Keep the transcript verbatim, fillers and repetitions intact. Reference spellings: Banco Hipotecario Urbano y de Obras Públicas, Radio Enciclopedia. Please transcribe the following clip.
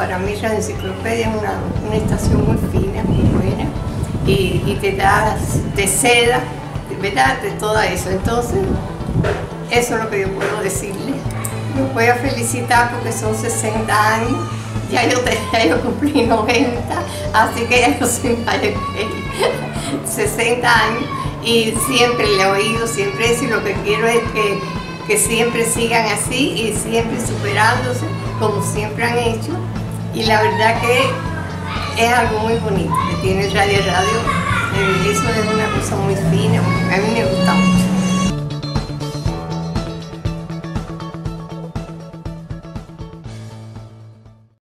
para mí la enciclopedia es una, una estación muy fina, muy buena, y, y te da, te seda, ¿verdad?, de todo eso. Entonces, eso es lo que yo puedo decirle. Los voy a felicitar porque son sesenta años, ya yo, te, ya yo cumplí noventa, así que ya yo soy mayor que ella, sesenta años, y siempre le he oído, siempre eso, y lo que quiero es que, que siempre sigan así y siempre superándose, como siempre han hecho, y la verdad que es algo muy bonito que tiene el Radio Radio, eso es una cosa muy fina, a mí me gusta mucho.